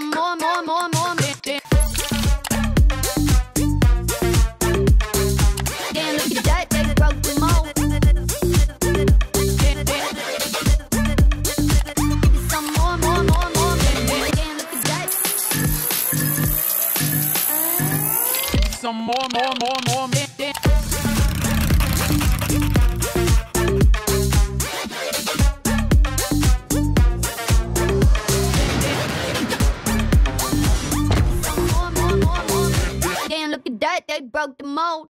some more bit. Damn, look at that, there's a growth with more. Some more bit. Damn, look at that. Some more bit. They broke the mold.